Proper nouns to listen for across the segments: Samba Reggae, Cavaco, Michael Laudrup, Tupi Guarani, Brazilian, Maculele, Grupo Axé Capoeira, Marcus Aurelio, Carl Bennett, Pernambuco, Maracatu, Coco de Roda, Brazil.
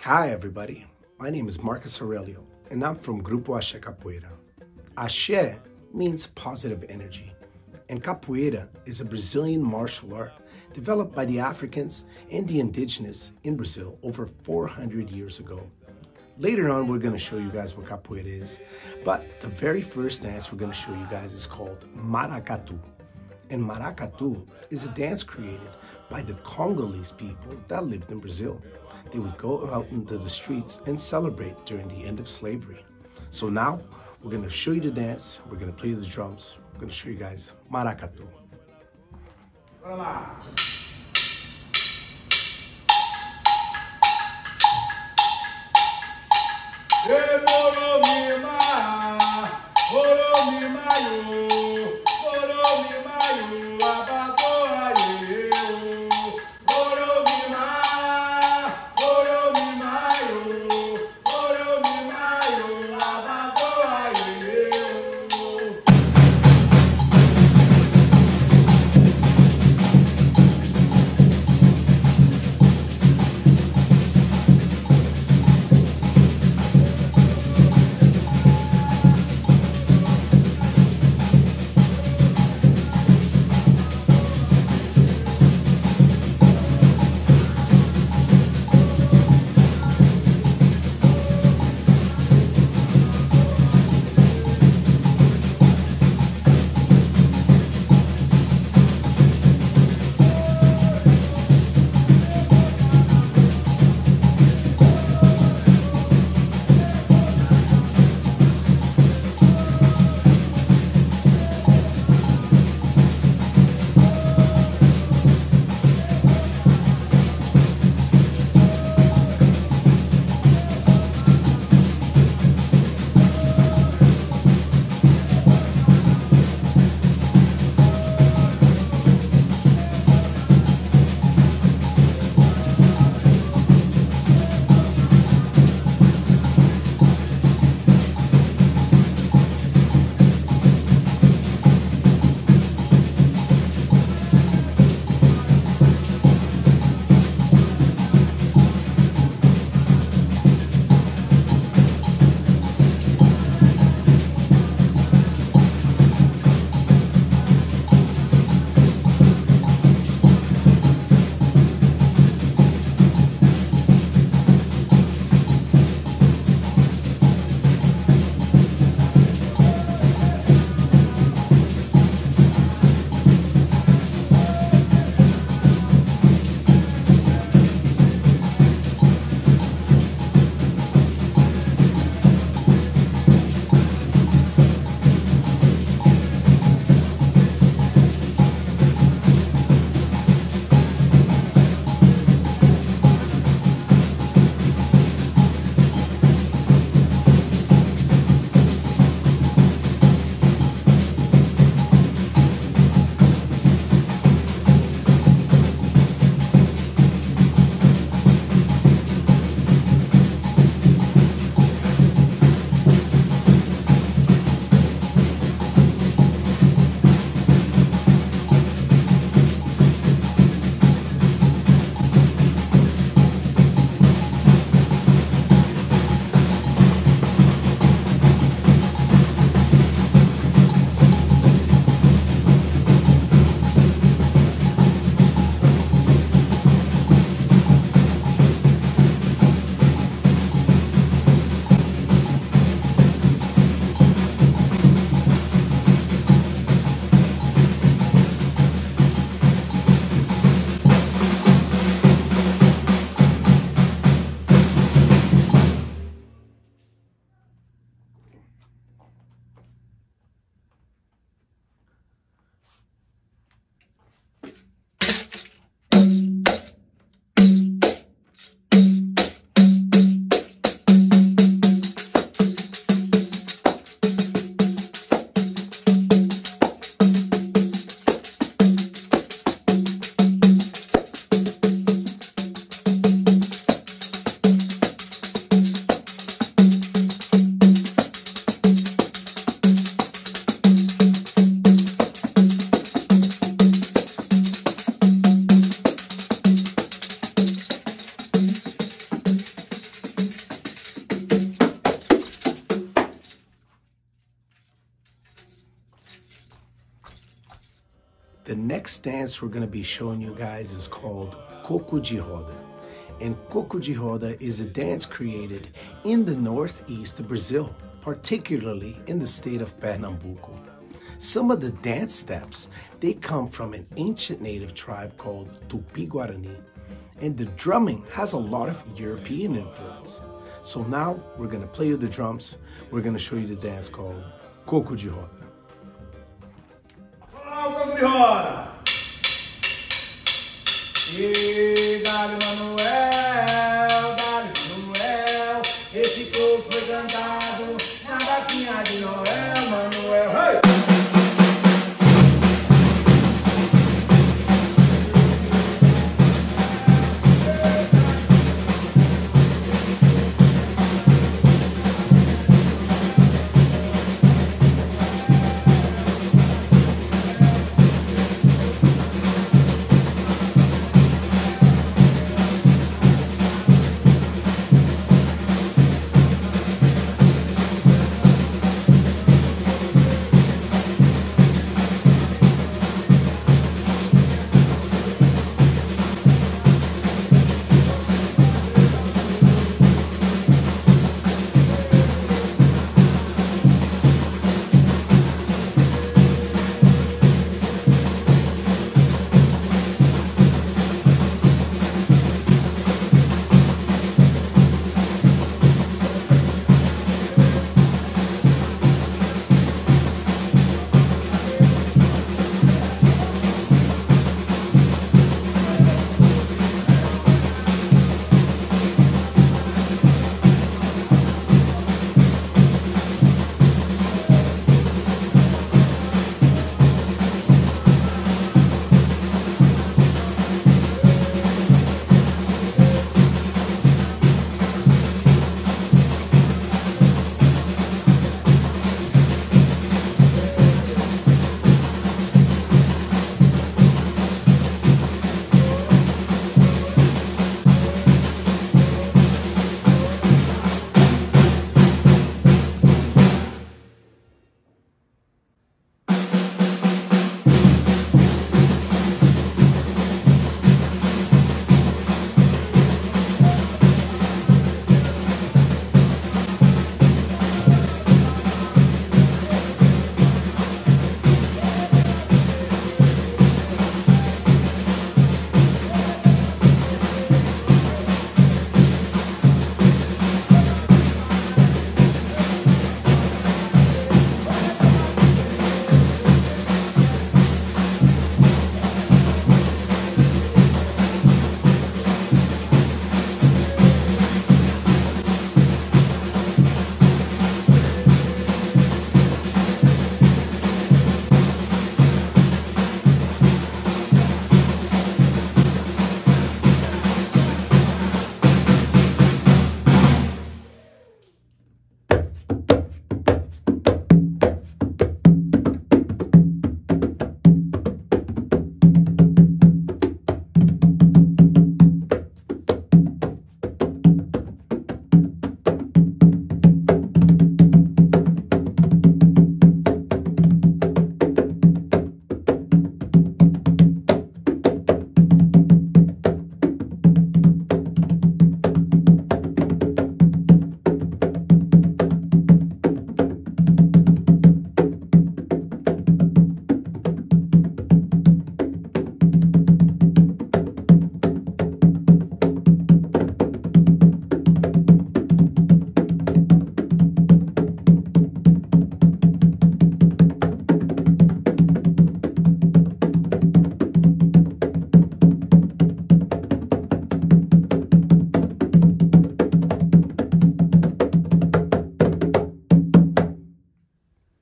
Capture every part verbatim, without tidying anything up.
Hi everybody, my name is Marcus Aurelio and I'm from Grupo Axé Capoeira. Axé means positive energy and capoeira is a Brazilian martial art developed by the Africans and the indigenous in Brazil over four hundred years ago. Later on we're going to show you guys what capoeira is, but the very first dance we're going to show you guys is called Maracatu. And Maracatu is a dance created by the Congolese people that lived in Brazil. They would go out into the streets and celebrate during the end of slavery. So now, we're gonna show you the dance, we're gonna play the drums, we're gonna show you guys Maracatu. Bora lá. next dance we're going to be showing you guys is called Coco de Roda. And Coco de Roda is a dance created in the northeast of Brazil, particularly in the state of Pernambuco. Some of the dance steps, they come from an ancient native tribe called Tupi Guarani, and the drumming has a lot of European influence. So now we're going to play you the drums, we're going to show you the dance called Coco de Roda. Coco de Roda! E dá-lhe Manuel, dá-lhe Manuel, esse coco foi cantado na vaquinha de Noel, Manuel, hey!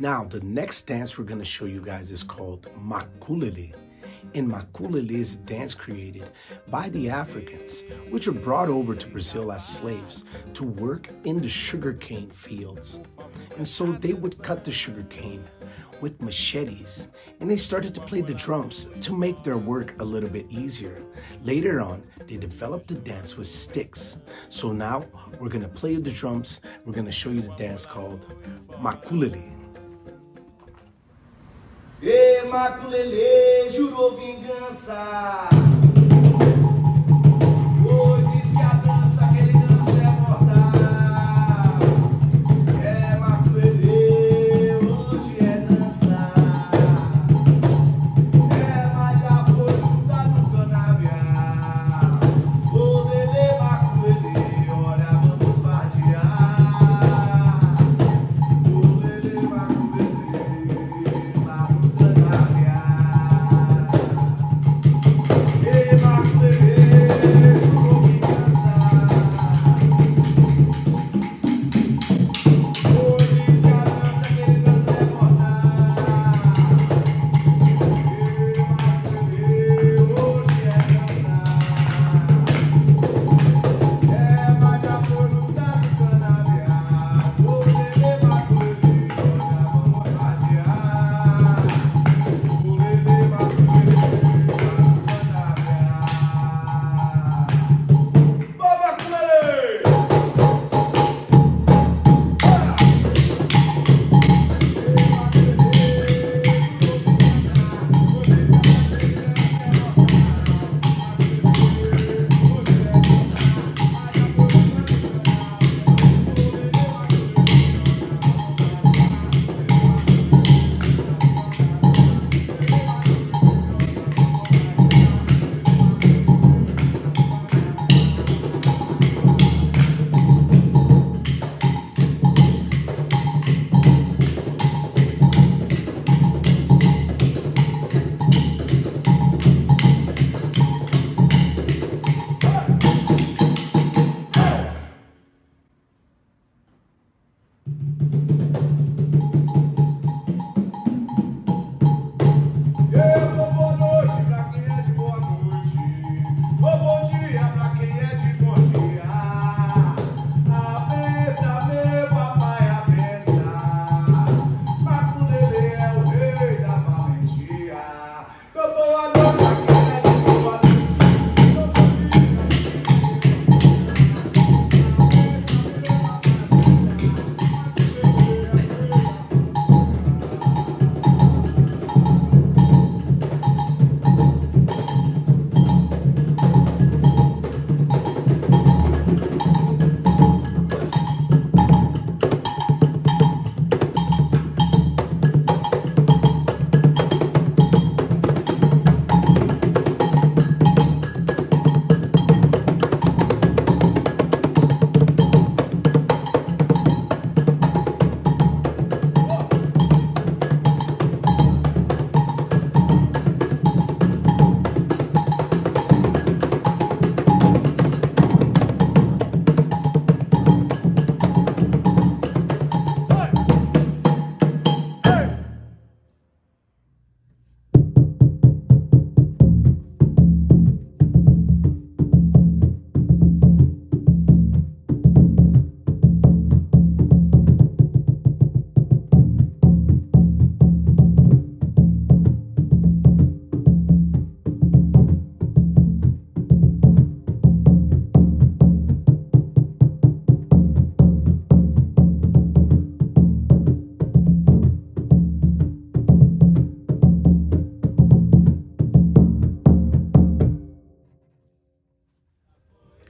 Now, the next dance we're going to show you guys is called Maculele. And Maculele is a dance created by the Africans, which were brought over to Brazil as slaves to work in the sugarcane fields. And so they would cut the sugarcane with machetes, and they started to play the drums to make their work a little bit easier. Later on, they developed the dance with sticks. So now, we're going to play the drums, we're going to show you the dance called Maculele. Yeah! Maculele, Maculele, jurou vingança.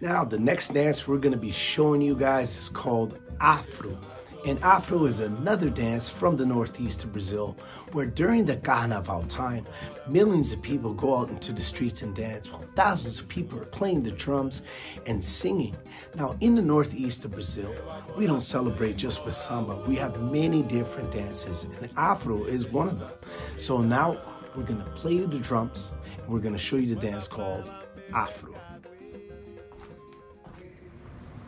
Now, the next dance we're going to be showing you guys is called Afro. And Afro is another dance from the northeast of Brazil, where during the Carnival time, millions of people go out into the streets and dance while thousands of people are playing the drums and singing. Now, in the northeast of Brazil, we don't celebrate just with samba. We have many different dances, and Afro is one of them. So now, we're going to play you the drums, and we're going to show you the dance called Afro.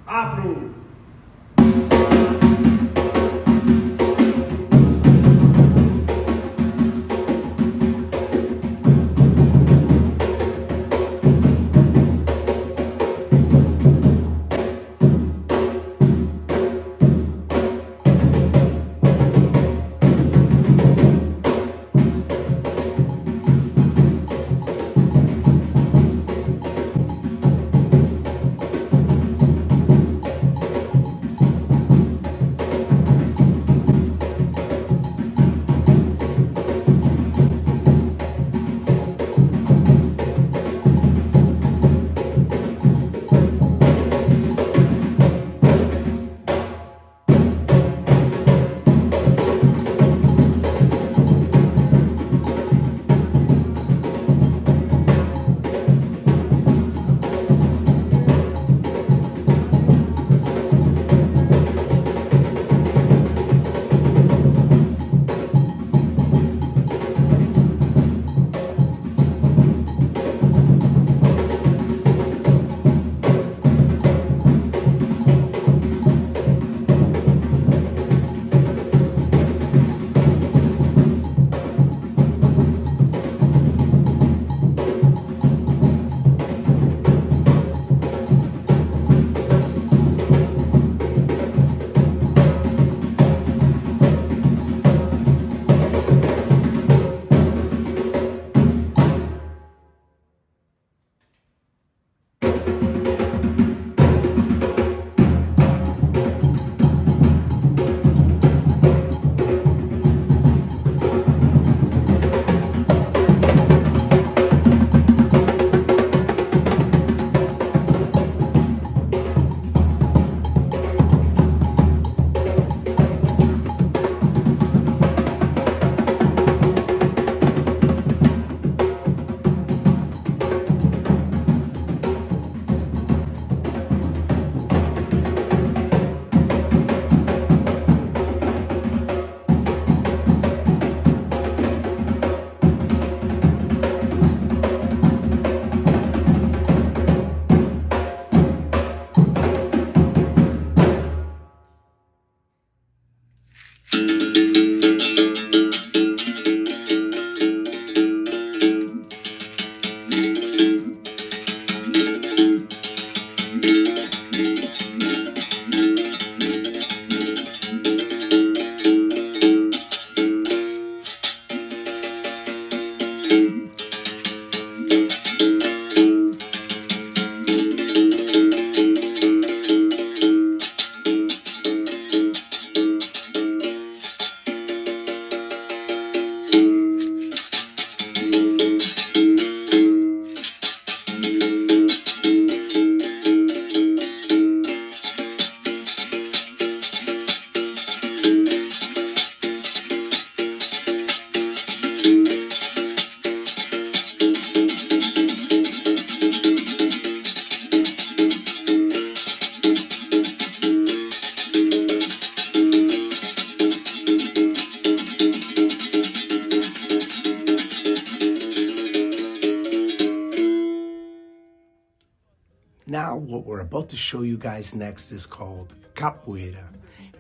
Afro. Now what we're about to show you guys next is called capoeira.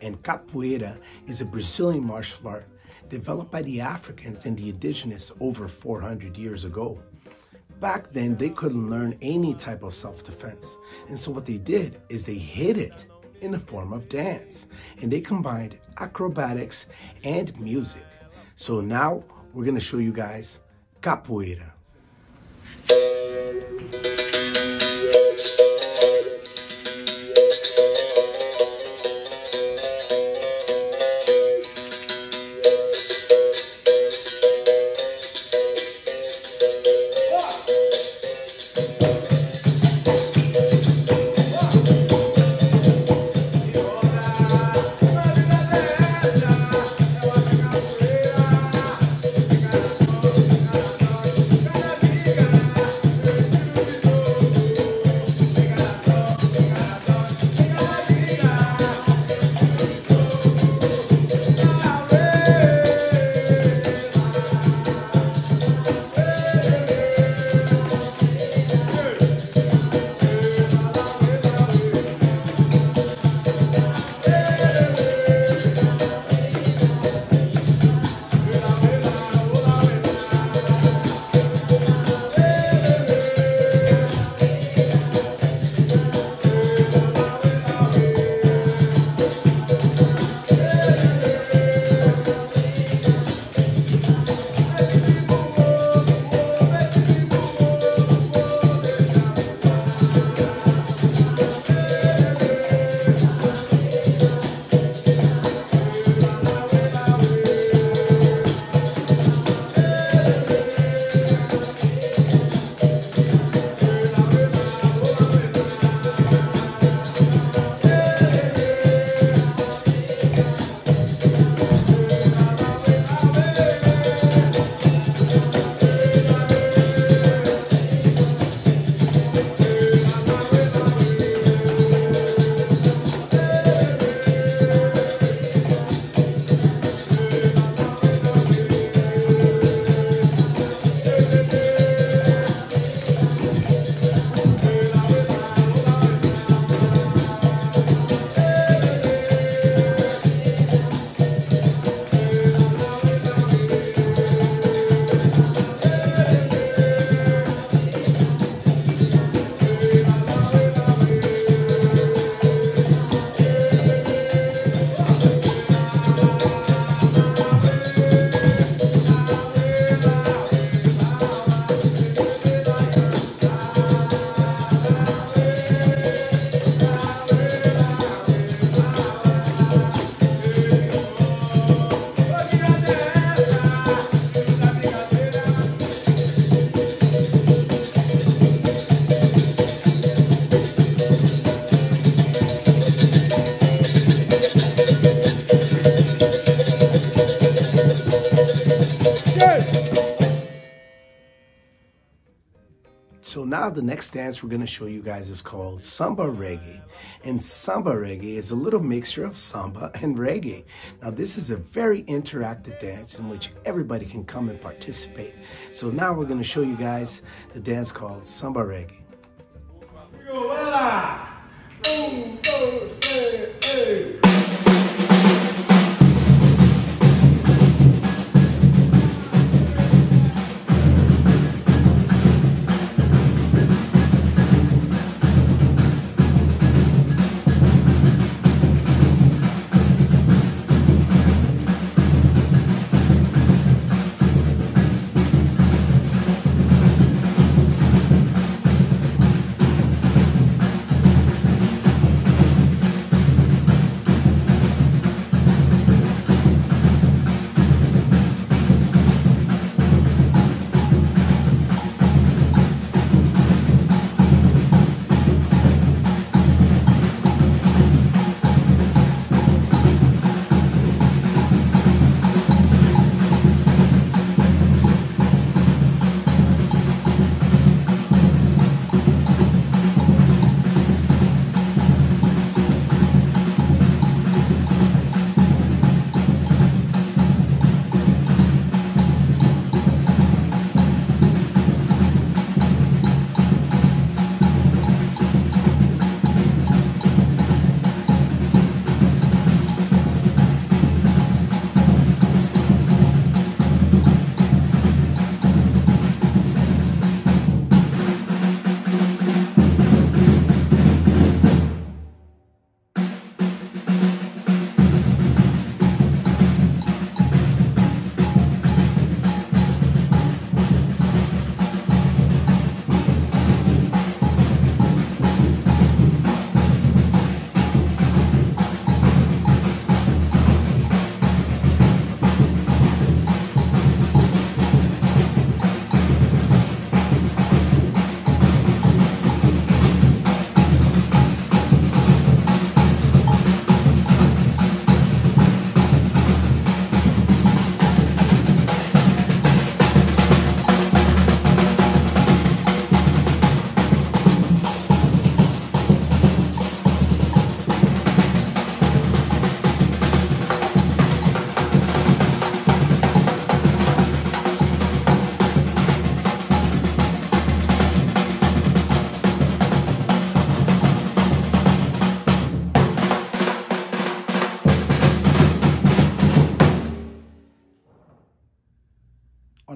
And capoeira is a Brazilian martial art developed by the Africans and the indigenous over four hundred years ago. Back then, they couldn't learn any type of self-defense. And so what they did is they hid it in the form of dance. And they combined acrobatics and music. So now we're gonna show you guys capoeira. Now the next dance we're going to show you guys is called Samba Reggae. And Samba Reggae is a little mixture of samba and reggae. Now this is a very interactive dance in which everybody can come and participate. So now we're going to show you guys the dance called Samba Reggae. Here we go, voila! One, two, three, hey!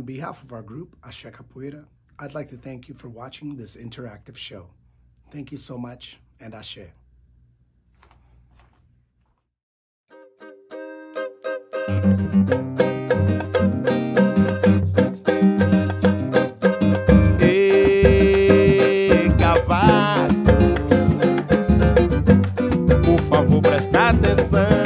On behalf of our group, Axé Capoeira, I'd like to thank you for watching this interactive show. Thank you so much, and Axé. Ei, Cavaco, por favor, presta atenção.